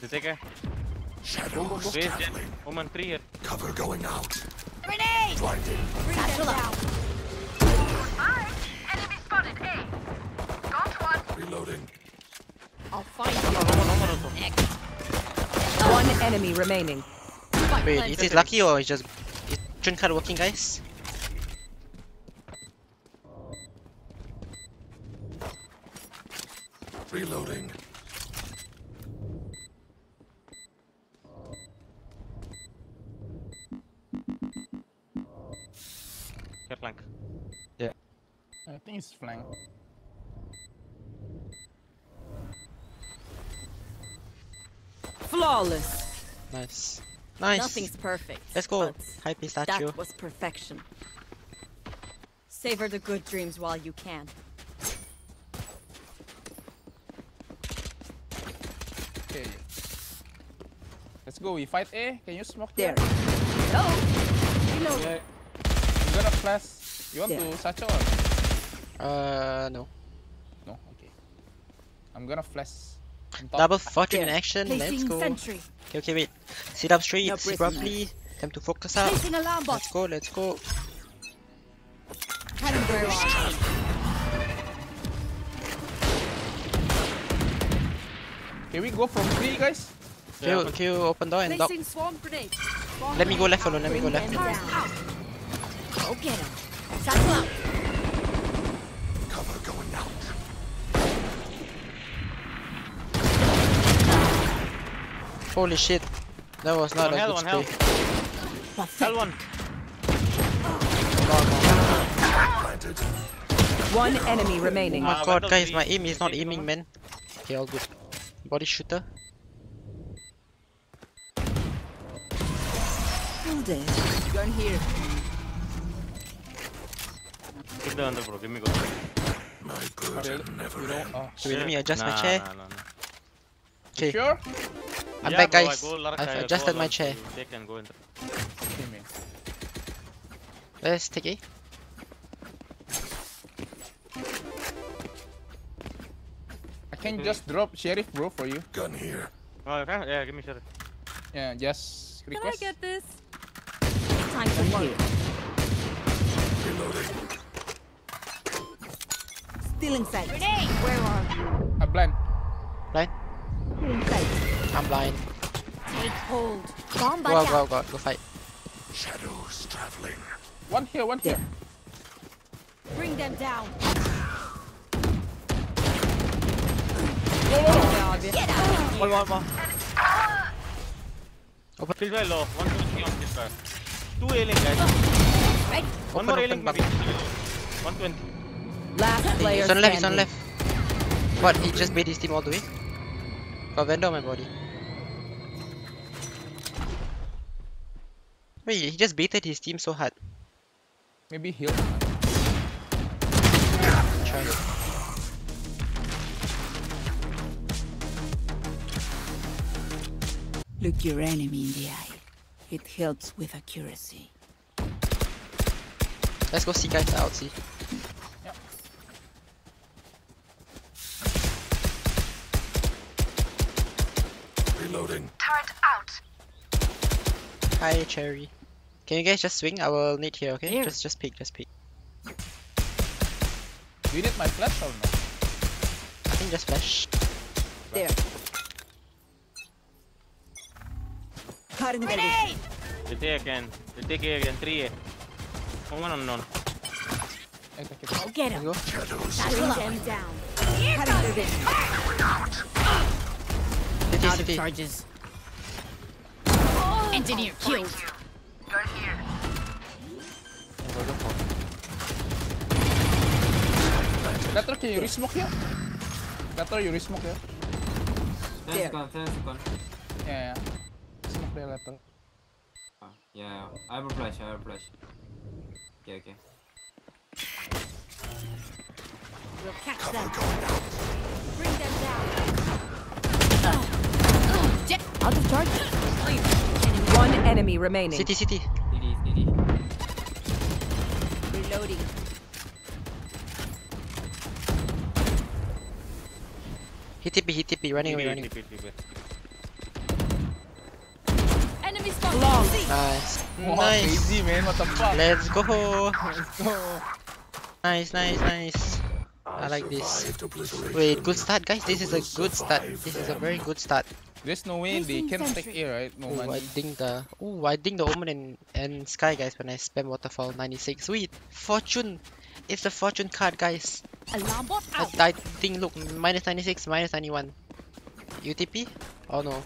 They take a shadows traveling. Woman 3 here. Cover going out. Grenade! Blinding. Satchel out. Alright, enemy spotted A. Got one. Reloading. I'll find you. One enemy remaining. Wait, is it lucky or is just Junkard working, guys? Reloading. Get flank. Yeah. I think it's flank. Flawless. Nice. Nice. Nothing's perfect. Let's go. Hi, pistachio. That was perfection. Savor the good dreams while you can. Okay. Let's go. We fight A. Can you smoke there? No. Reload. Yeah. You got a flash. You want to satchel? No. No. Okay. I'm gonna flash. Double fortune in action, let's go. Sentry. Okay, okay, wait. Sit up straight, no, sit properly. Time to focus up. Let's go, let's go. Can we go from 3, guys? Yeah. Can you open door and lock? Let me go left, follow, let me go left. Okay. Cover going out. Holy shit, that was not a good play. Hell one. One enemy remaining. Oh my god, guys, my aim is not aiming, man. Okay, all good. Body shooter. Building. Gun here. Put the under, bro. Give me go. My good never ends. Wait, let me adjust my chair. Okay. Sure? I'm back, guys. I've adjusted my chair. Let's take A. I can just drop sheriff, bro, for you. Gun here. Oh, okay. Yeah, give me sheriff. Yeah, just request. Can I get this? Time to reload. Reloading. Still inside. Grenade. Where are you? I'm blind. Blind? I'm blind. Take hold. Bomb by go fight. Shadows traveling. One here. Bring them down. Oh, get out. One more. Open. Kill very low. 123 on this guy. 2 ailing guys. Ready? One more ailing maybe. 120. Last player. He's on left. What? He just made his team all the way? Got Vendor on my body. Wait, he just baited his team so hard. Maybe heal. Try it. Look your enemy in the eye. It helps with accuracy. Let's go see guys out, see. Reloading. Turret out. Hi, Cherry. Can you guys just swing? I will need here, okay? Here. Just peek. You need my flash or no? I think just flash. There. Grenade! They take again. 3A. One on. Okay. Get him. Down. Here comes. Out of charges. Engineer killed. Right here. Later, can you re-smoke here? There. Yeah. Smoke there later. Yeah. I have a flash. Okay. We'll catch them. Bring them down. Out of charge. One enemy remaining. City. Reloading. He TP, running away. Long. Nice. Wow, nice. Easy, man. What the fuck? Let's go. Let's go. Nice, nice, nice. I like this. Wait, good start, guys. This is a good start. This is a very good start. There's no way they can take A, right? No money. I think the Omen and Sky, guys, when I spam Waterfall 96. Wait, Fortune. It's the Fortune card, guys. I think, look, minus 96, minus 91. UTP? Oh no.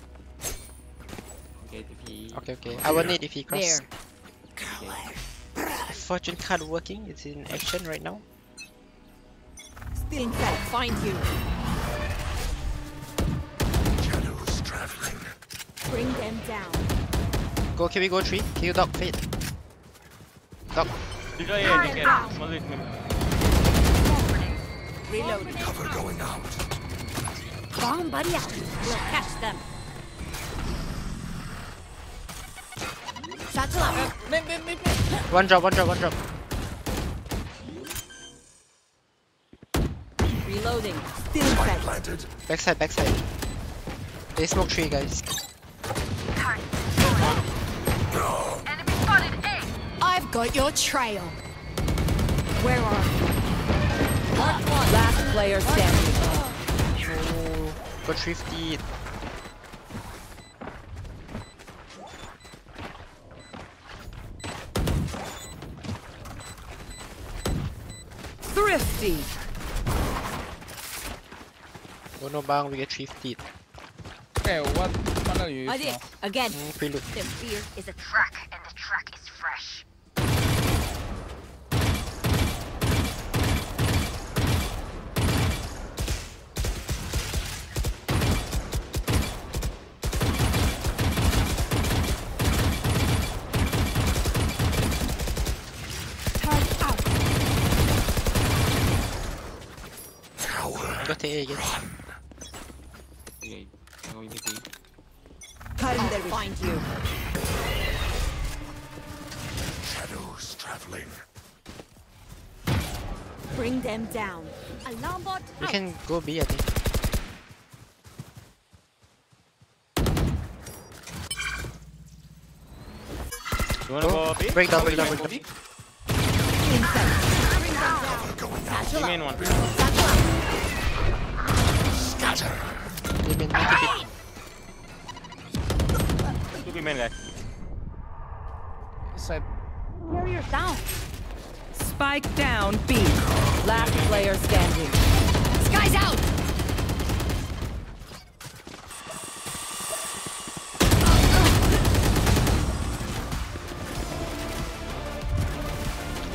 Okay, okay. I will need if he cross. Okay. Fortune card working. It's in action right now. Still in fact, find you. Shadows traveling. Bring them down. Go, can we go three? Kill dog, fade. Dog. Reload. Cover going out. Bomb buddy out. We'll catch them. One drop. Reloading. Still planted. Backside. They smoke tree, guys. Enemy spotted A. I've got your trail. Where are you? Last player standing. Oh, got thrifty. Oh no, bang, we get 3 feet. Hey, what funnel you use? I did again. The beer is a truck and the truck is fresh. Run. I'll find you. Shadows traveling. Bring them down. Alarm bot. We can go B, I think. You wanna go B? Break down. Bring them down. Warrior down. Spike down B. Last player standing. Sky's out.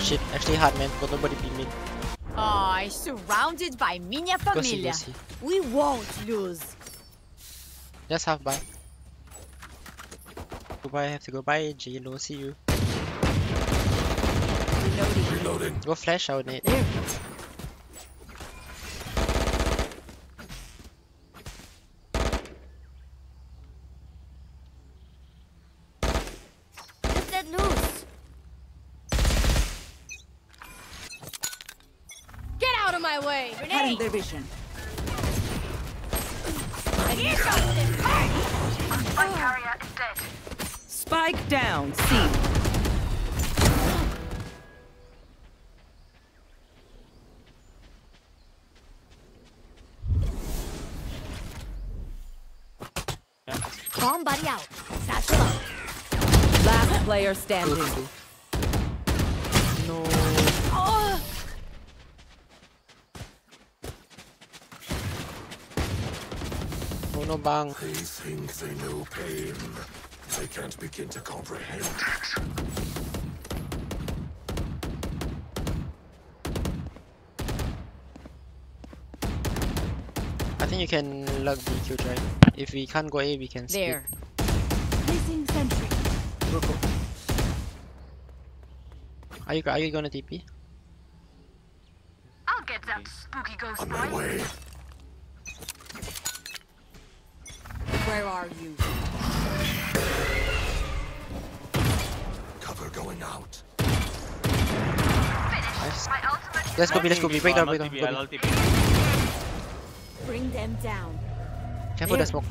Shit, actually hard, man, but nobody beat me. Oh, surrounded by Minha Familia. Go see. We won't lose. Just have buy. I have to go buy Gino. See you. Reloading. Go flash out, Nate. There. Let that loose. My way. Heading their vision. Spike down. C. Bomb buddy out. Satchel up. Last player standing. No bang. They think they know pain. They can't begin to comprehend. I think you can lug BQ drive. If we can't go A, we can split. There. Missing sentry. Go. Are you gonna TP? I'll get that spooky ghost on my way. Where are you? Cover going out. Nice. Let's go B. Break down. Bring them down. Careful, that smoke.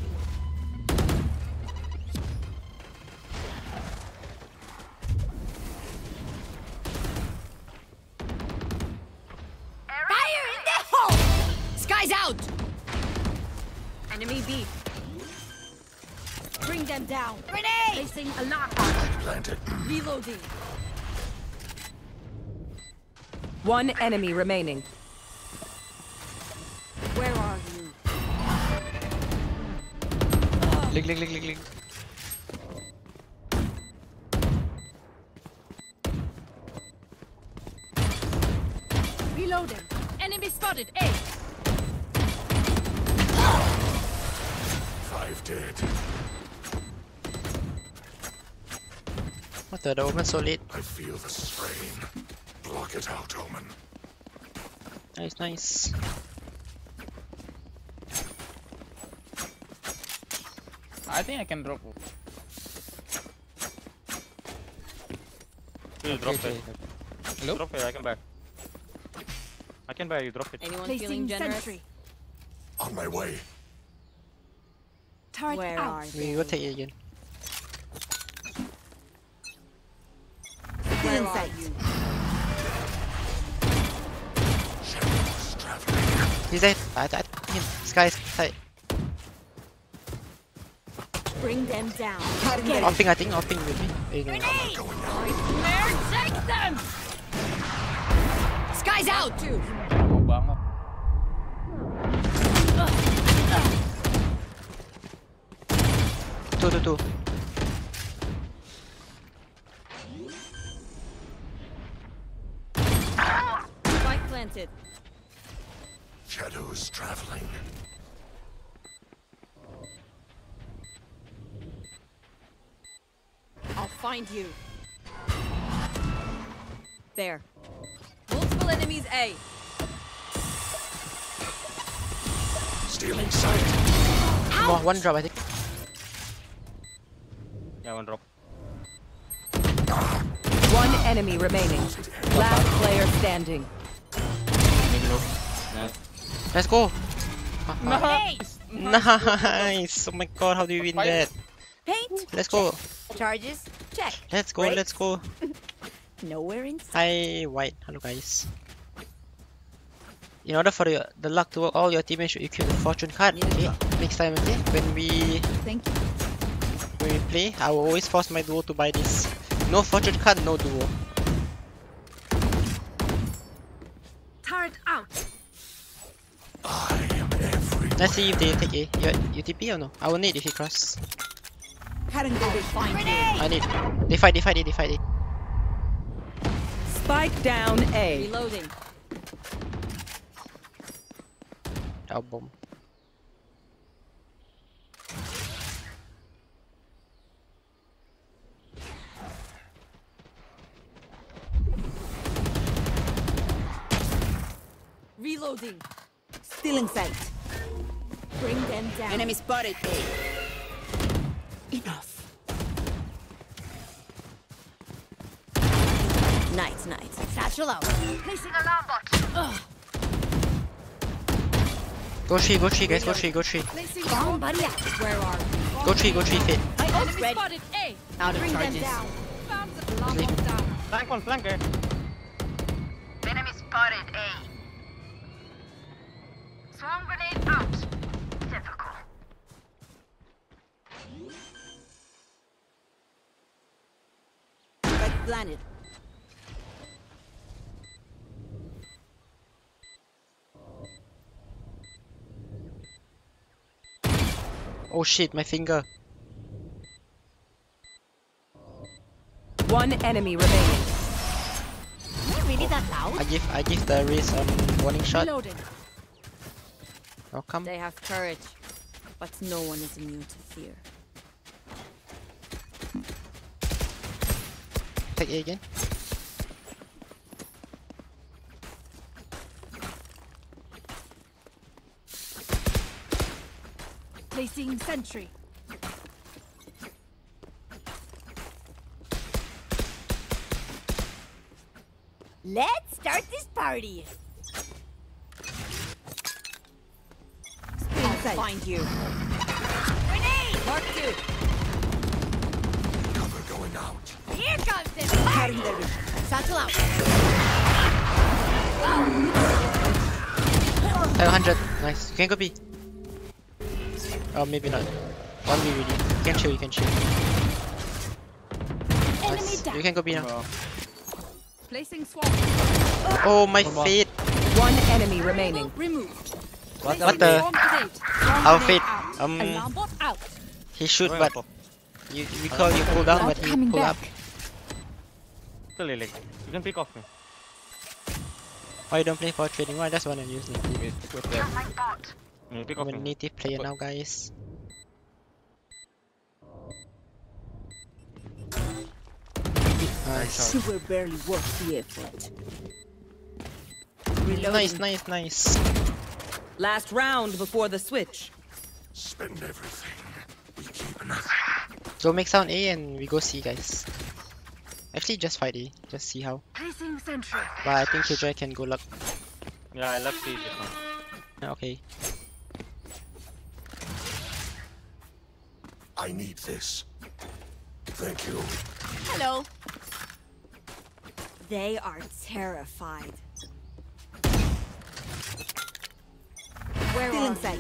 Eyes out! Enemy B. Bring them down. Grenade! Placing alarm. Planted. Reloading. One enemy remaining. Where are you? Link. Reloading. Enemy spotted. A. Five dead. What the Omen so late? I feel the strain. Block it out, Omen. Nice. I think I can drop. You drop it. Hello? Drop it, I can buy. I can buy, you drop it. Anyone placing feeling generous? Sentry. On my way. Target where out. Are you? We will take it again. Where are you? He's dead. I hit him. This guy's dead. Bring them down. Offing, I think. Offing with me. Grenade! Where? Take them! Sky's out! Too. Two. Spike planted. Shadows traveling. I'll find you. There. Multiple enemies A. Stealing sight. Oh, one drop, I think. Yeah, one drop. One enemy remaining. Last player standing. Let's go! Nice! Oh my god, how do you win that? Paint. Let's go. Check. Charges. Check. Let's go. Breaks. Let's go. Nowhere in sight. Hi, White. Hello, guys. In order for the luck to work, all your teammates should equip the fortune card. Okay. Next time, okay. When we play, I will always force my duo to buy this. No fortune card, no duo. Turret out. I am everywhere. Let's see if they take A. You TP or no? I will need if he cross. I need. They fight. Spike down A. Reloading. Double bomb. Reloading. Stealing sight. Bring them down. Enemy spotted A. Enough. Nice. Satchel out. Placing alarm bot. Go tree, guys. Bomb buddy out. Where are you? Go tree, fit. I spotted A. Out of charges. Flank there. Enemy spotted A. Swarm grenade out. Planet. Oh shit, my finger. One enemy remaining. Really that loud? I give the race warning shot. Reloaded. Welcome. They have courage, but no one is immune to fear. Take A again. Placing sentry. Let's start this party. I'll find you. Grenade! Mark 2. Cover going out. Here comes this fire! Satchel out! 100. Nice. You can go B. Oh, maybe not. 1B really. You can chill, you can chill. Nice. You can go B now. Placing swap. Oh, my fate. One enemy remaining. Removed. What the? Our fate. He shoot, but you call you pull down, but he pull up. You can pick off me. Why you don't play for trading? Why I just wanna use native. I'm a native player now, guys. Nice. She will barely worth the effort. Reloading. Nice, nice, nice. Last round before the switch. Spend everything. We keep nothing. So make sound A and we go C, guys. Actually, just fight A. Just see how. But I think KJ can go luck. Yeah, I love C. Okay. I need this. Thank you. Hello. They are terrified. Where are they?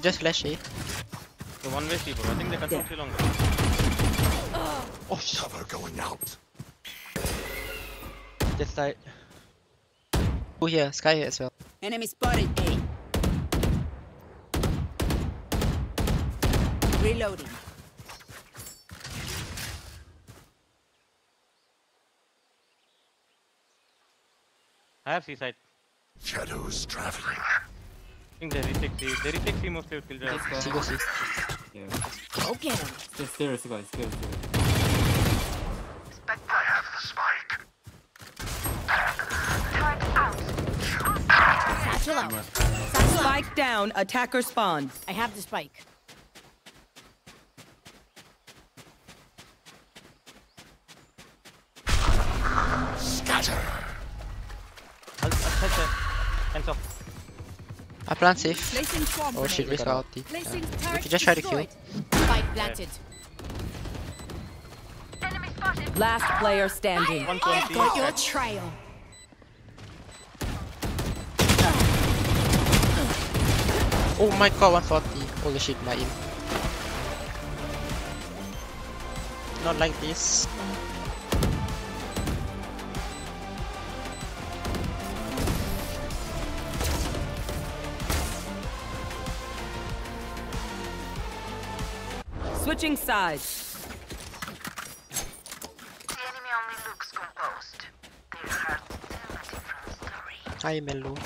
Just flash A. The one way people. I think they can take too long. Oh, cover going out. This side. Oh, here. Sky here as well. Enemy spotted A. Reloading. I have C side. Shadows traveling. I think they retake C. They retake C mostly with Killjoy. She goes C. Yeah. Okay. Just there, guys. There. I have the spike. Time out. Satchel out. Satchel spike down. Attacker spawn. I have the spike. Scatter. I plant safe. Oh shit, risk out. We can just try to kill. Last player standing. Got your trail. Oh my god, 140. Holy shit, my aim. Not like this. Switching sides. The enemy only looks composed. Their hearts tell a different story. Hi, Melu.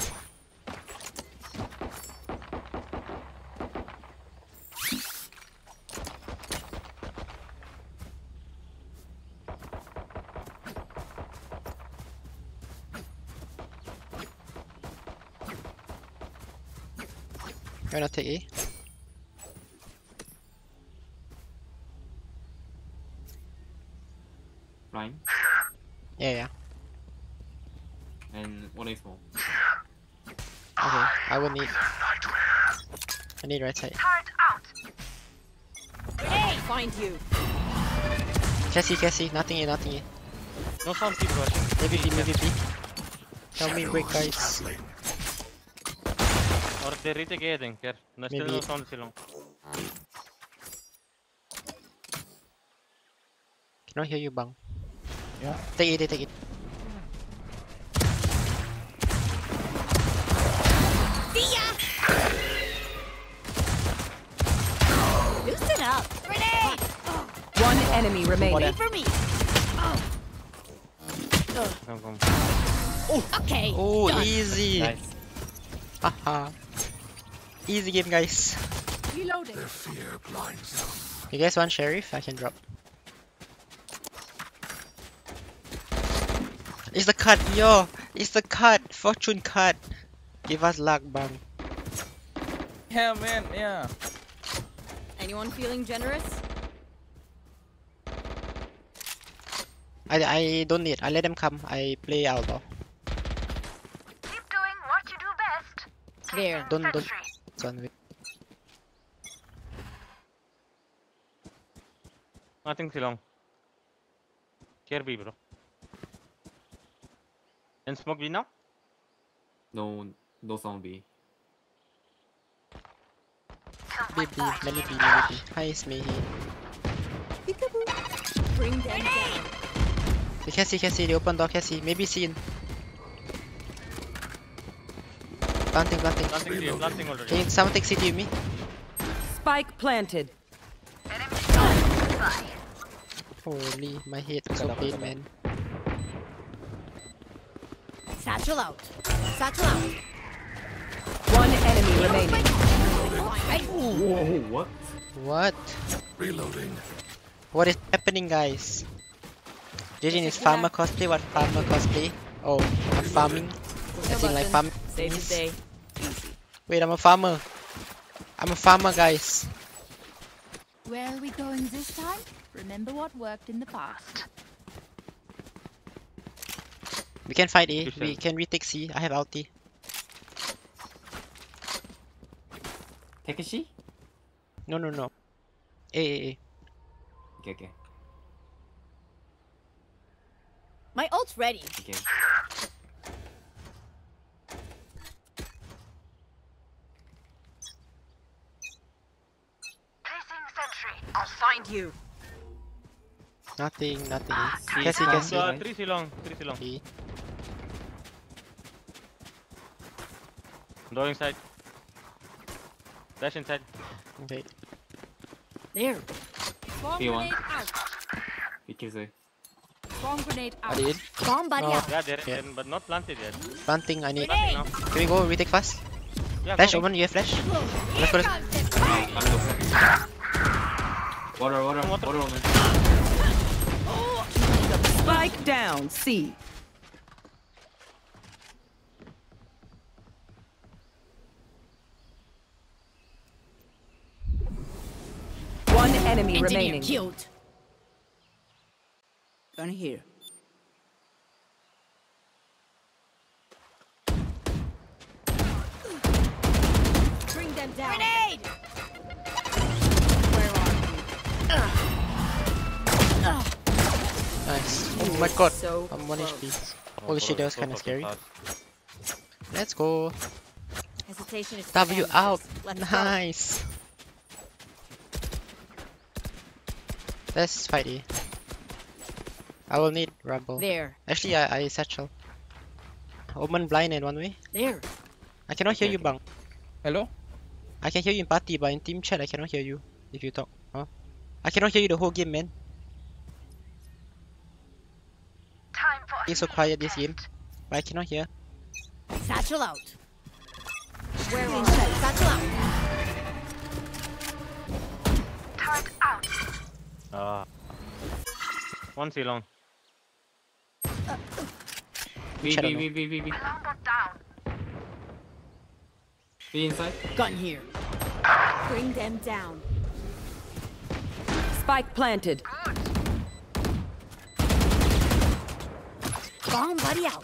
We're not taking A. Right? Yeah. And one is more. Okay, I will need. I need right side. Hey, find you. Cassie, nothing here. No sound people. Maybe. Help me break, guys. Or they retake A, I think. There's still no sound still. Cannot hear you, Bang. Yeah. Take it. See ya! Loosen up! Grenade! One enemy remaining. For me! Oh. Okay! Oh, done. Easy! Nice. Haha. Easy game, guys. Reloading. You guys want Sheriff? I can drop. It's the card, yo! It's the card! Fortune card! Give us luck, Bang. Yeah, man, yeah. Anyone feeling generous? I don't need. I let them come. I play outdoor. Keep doing what you do best. There. Don't. It's one way. Nothing too long. Care B, bro. And smoke B now? No zombie. Baby, let me be. Hi, it's me. Bring them down. They can see. The open door can see. Maybe seen. Planting already. Can someone take CT with me? Spike planted. Holy, my head is so pain, man. Satchel out. One enemy remaining. Whoa, what? Reloading. What is happening, guys? JINGGG is farmer cosplay. What farmer cosplay? Oh, I'm farming. I think like farming. Wait, I'm a farmer, guys. Where are we going this time? Remember what worked in the past. We can fight A. We can take C. I have ulti. Takeshi? No. A. Okay. My ult's ready. Okay. I'll find you. Nothing. Cassie. Three long. E. Door inside. Dash inside. Okay. There. B1. BKZ. Bomb grenade out. I did. Bomb buddy out. Yeah, there, but not planted yet. Planting, I need. Can we go retake fast? Yeah, flash, Omen, you have flash? Let's go. Water, man. Spike down, C. One enemy remaining. Killed. Gun here. Bring them down. Grenade! Nice. Oh my god, so I'm 1 HP. Holy shit, that was kinda scary. Let's go. W out. Nice. Let's fight A. I will need rubble. There. Actually, I satchel. Omen blind in one way. There. I cannot hear you, Bang. Hello? I can hear you in party, but in team chat I cannot hear you if you talk. Huh? I cannot hear you the whole game, man. So quiet this game, but I cannot hear. Satchel out. Where are we? Satchel out. Turret out. One C long. B. Long got down. B inside. Gun here. Bring them down. Spike planted. Good. Bomb buddy out.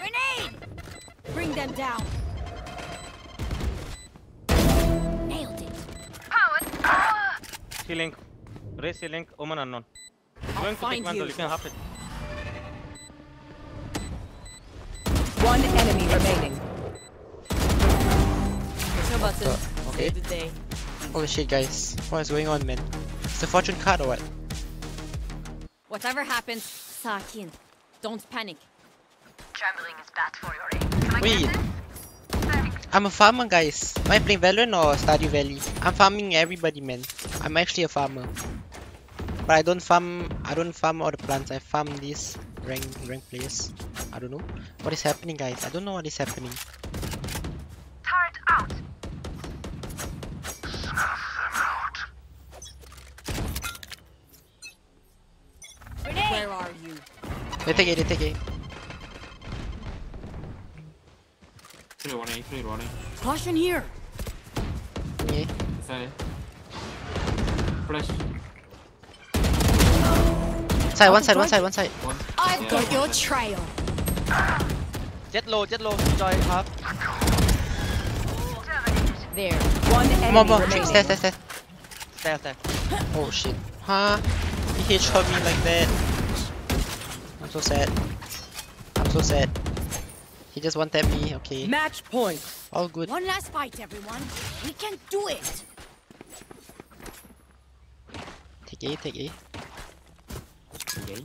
Grenade! Bring them down. Nailed it. Power. C-Link. Race C-Link. Omen unknown. Going to take Vandal. You can half it. One enemy remaining. There's no buttons. Okay. Save the day. Holy shit, guys. What is going on, man? It's a fortune card or what? Whatever happens, Sakin, don't panic. Trembling is bad for your aim. Wait, I'm a farmer, guys. Am I playing Valorant or Stardew Valley? I'm farming everybody, man. I'm actually a farmer, but I don't farm all the plants. I farm these rank players. I don't know what is happening, guys. Turret out. Where are you? They take it. 3-1-8. Caution here. Yeah. Side. Flash. Side, one side. I've got your trail. Jet low. Joy up. There. One enemy remaining. Stay. Oh shit. Huh? He headshot me like that. I'm so sad. I'm so sad. He just one-tapped me, okay. Match point. All good. One last fight, everyone. We can do it. Take A, take A. Okay.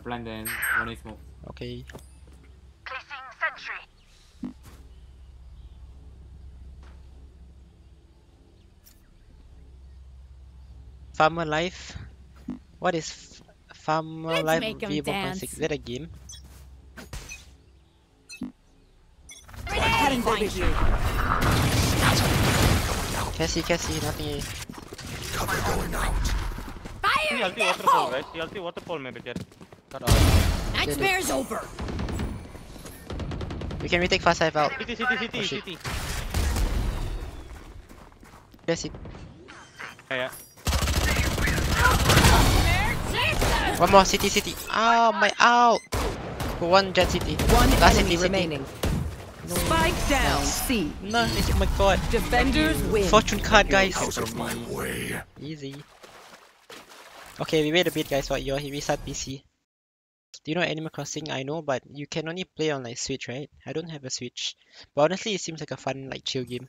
Blind and one A smoke. Okay. Placing sentry. Farmer Life. What is Farmer Life V1.6? Is that a game? Cassie, nothing. Cover going out. Fire! TLT waterfall, right? TLT waterfall, maybe. Nightmare's over. We can retake fast life out. City. Cassie. Yeah. One more city. Ah, oh, my out. One jet city. One last enemy city remaining. No. Spike down. Nice. C. No, oh my god. Defenders win. Fortune card, guys. Out of my way. Easy. Okay, we wait a bit, guys. While you restart PC. Do you know Animal Crossing? I know, but you can only play on like Switch, right? I don't have a Switch. But honestly, it seems like a fun, like chill game.